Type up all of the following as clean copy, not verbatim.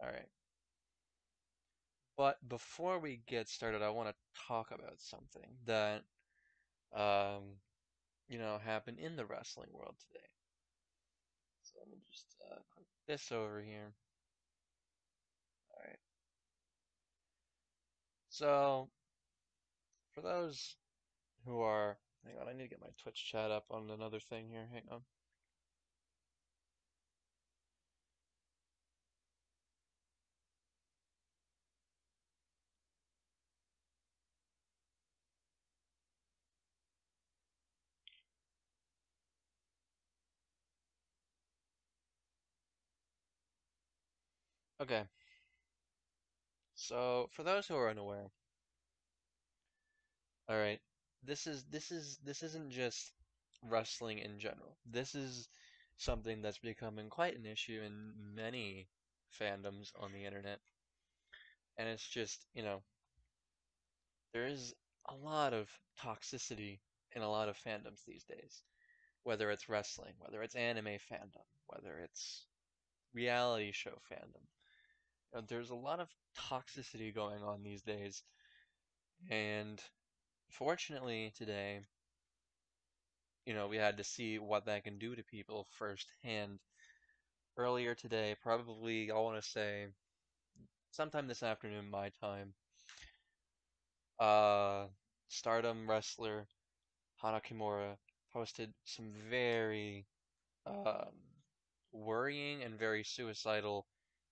All right. But before we get started, I want to talk about something that, happened in the wrestling world today. So let me just click this over here. All right. So for those who are, hang on, I need to get my Twitch chat up on another thing here. Hang on. Okay, so for those who are unaware, all right, this isn't just wrestling in general. This is something that's becoming quite an issue in many fandoms on the internet, and it's just, there is a lot of toxicity in a lot of fandoms these days, whether it's wrestling, whether it's anime fandom, whether it's reality show fandom. There's a lot of toxicity going on these days, and fortunately today, we had to see what that can do to people firsthand. Earlier today, probably, I want to say, sometime this afternoon my time, Stardom wrestler Hana Kimura posted some very worrying and very suicidal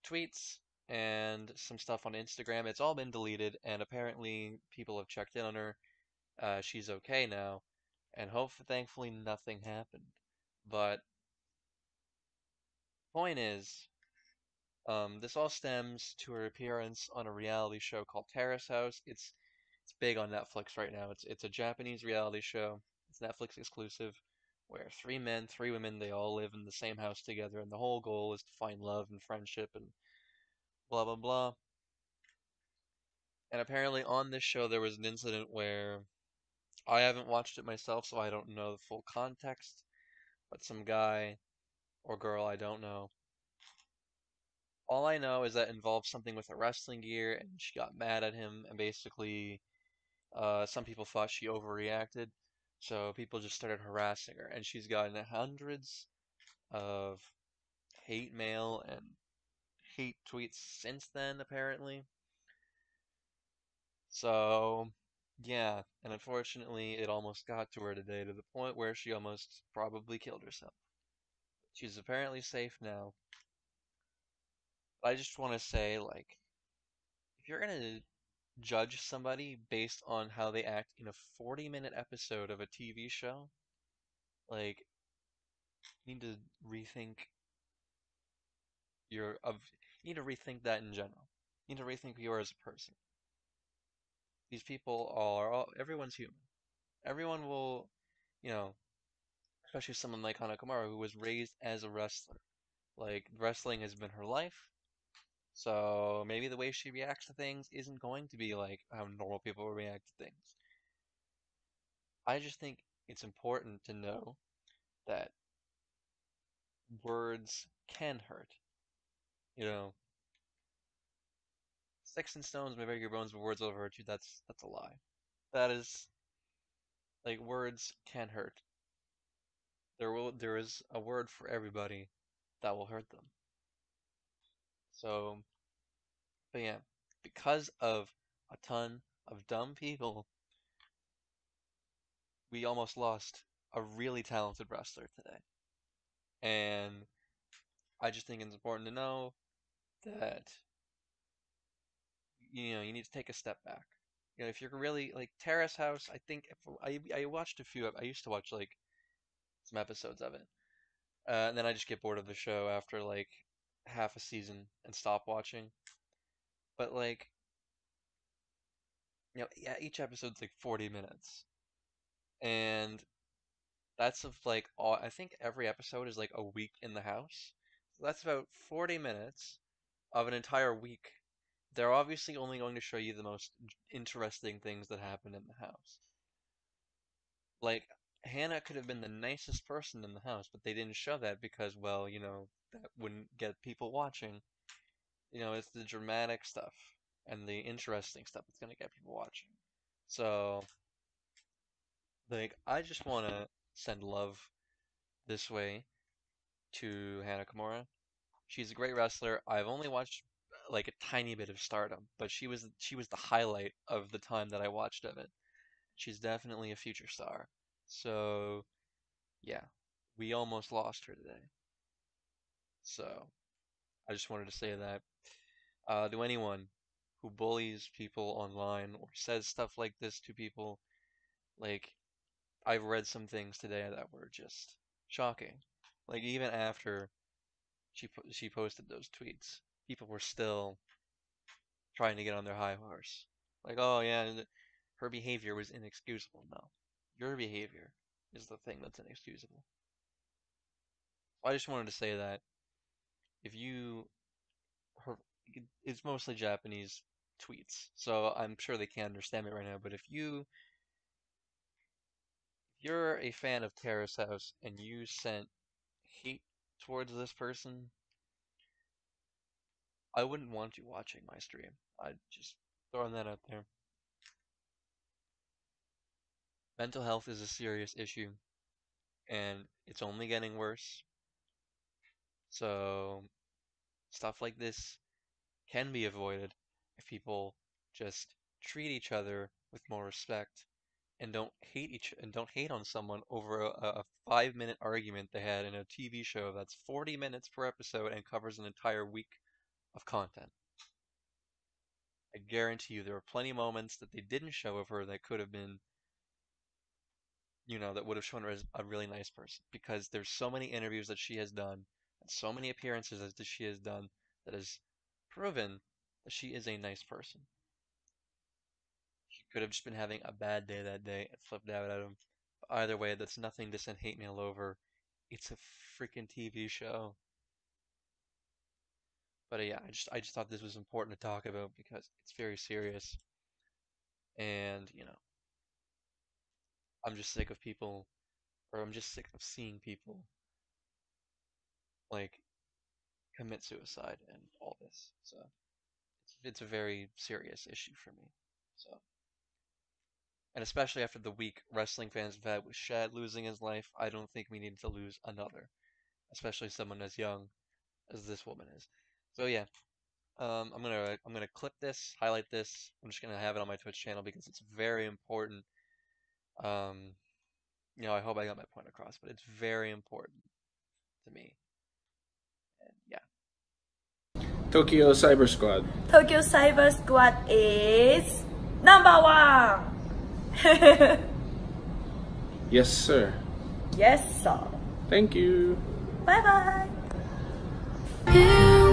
tweets and some stuff on Instagram. It's all been deleted, and apparently people have checked in on her. She's okay now, and thankfully nothing happened. But point is, this all stems to her appearance on a reality show called Terrace House. It's big on Netflix right now. It's a Japanese reality show. It's Netflix exclusive, where 3 men, 3 women, they all live in the same house together, and the whole goal is to find love and friendship and blah, blah, blah. And apparently on this show there was an incident where, I haven't watched it myself, so I don't know the full context, but some guy or girl, I don't know. All I know is that involved something with her wrestling gear, and she got mad at him, and basically some people thought she overreacted. So people just started harassing her, and she's gotten hundreds of hate mail and hate tweets since then, apparently. So, yeah, and unfortunately it almost got to her today, to the point where she almost probably killed herself. She's apparently safe now. I just want to say, if you're going to judge somebody based on how they act in a 40-minute episode of a TV show, you need to rethink you need to rethink that in general. You need to rethink you as a person. These people are all, everyone's human. Everyone will, especially someone like Hana Kimura, who was raised as a wrestler. Wrestling has been her life. So maybe the way she reacts to things isn't going to be like how normal people react to things. I just think it's important to know that words can hurt. Sticks and stones may break your bones, but words will hurt you. That's a lie. That is, words can hurt. There is a word for everybody that will hurt them. So, but yeah, because of a ton of dumb people, we almost lost a really talented wrestler today. And I just think it's important to know that, you need to take a step back. If you're really, Terrace House, I think, I watched a few, I used to watch, some episodes of it. And then I just get bored of the show after, half a season and stop watching. But each episode's 40 minutes, and that's of all, I think every episode is a week in the house, so that's about 40 minutes of an entire week. They're obviously only going to show you the most interesting things that happen in the house. Hannah could have been the nicest person in the house, but they didn't show that because, that wouldn't get people watching. you know, it's the dramatic stuff and the interesting stuff that's going to get people watching. So, like, I just want to send love this way to Hana Kimura. She's a great wrestler. I've only watched like a tiny bit of Stardom, but she was the highlight of the time that I watched of it. She's definitely a future star. So, yeah, we almost lost her today. So, I just wanted to say that to anyone who bullies people online or says stuff like this to people, like, I've read some things today that were just shocking. Like, even after she posted those tweets, people were still trying to get on their high horse. Like, oh yeah, her behavior was inexcusable. No, your behavior is the thing that's inexcusable. I just wanted to say that if you, it's mostly Japanese tweets, so I'm sure they can't understand it right now, but if you're a fan of Terrace House and you sent hate towards this person, I wouldn't want you watching my stream. I'd just throwing that out there. Mental health is a serious issue, and it's only getting worse. So, stuff like this can be avoided if people just treat each other with more respect and don't hate on someone over a 5-minute argument they had in a TV show that's 40 minutes per episode and covers an entire week of content. I guarantee you there were plenty of moments that they didn't show of her that could have been, you know, that would have shown her as a really nice person, because there's so many interviews that she has done and so many appearances that she has done that has proven that she is a nice person. She could have just been having a bad day that day and flipped out at him. But either way, that's nothing to send hate mail over. It's a freaking TV show. But yeah, I just thought this was important to talk about because it's very serious. And, you know, I'm just sick of seeing people, like, commit suicide and all this. So, it's a very serious issue for me. So, and especially after the week wrestling fans have had with Shad losing his life, I don't think we need to lose another, especially someone as young as this woman is. So yeah, I'm gonna clip this, highlight this. I'm just gonna have it on my Twitch channel because it's very important. You know, I hope I got my point across, but it's very important to me. And yeah. Tokyo Cyber Squad. Tokyo Cyber Squad is #1. Yes, sir. Yes, sir. Thank you. Bye bye.